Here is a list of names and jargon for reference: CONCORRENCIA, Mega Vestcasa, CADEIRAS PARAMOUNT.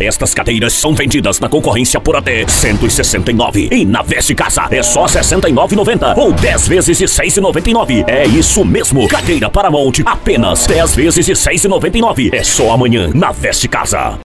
Estas cadeiras são vendidas na concorrência por até R$169. E na Veste Casa é só R$69,90 ou 10 vezes de R$6,99. É isso mesmo, cadeira Paramount apenas 10 vezes de R$6,99. É só amanhã na Veste Casa.